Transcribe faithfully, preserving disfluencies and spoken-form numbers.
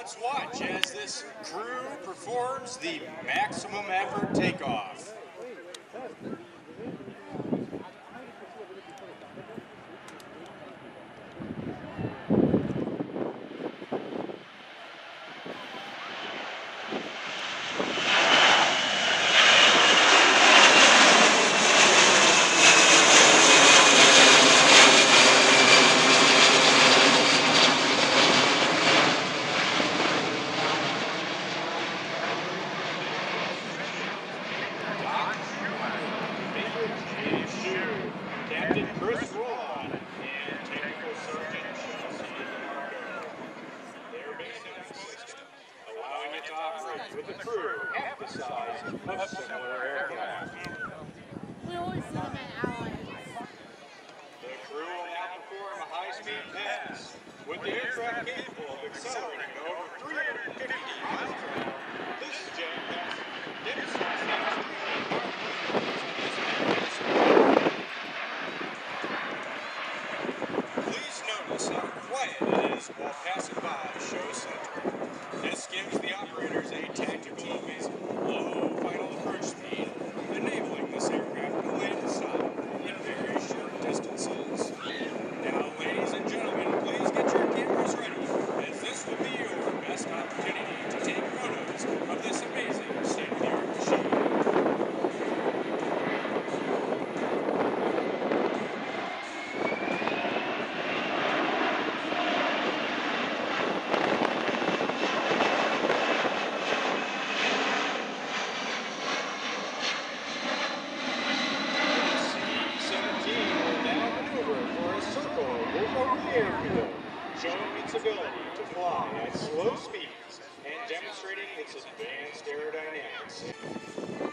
let's watch as this crew performs the maximum effort takeoff. With the crew half the size of similar aircraft. We always see them in allies. The crew will now perform a high-speed pass with the aircraft capable of accelerating over three hundred fifty miles per hour. This is Jack Dennison. While passing by show center. This gives the operators a tactical advantage, low final approach speed, enabling this aircraft to land aside in very short distances. Now, ladies and gentlemen, please get your cameras ready, as this will be your best opportunity to take photos of this amazing state-of-the-art machine. Showing its ability to fly at slow speeds and demonstrating its advanced aerodynamics.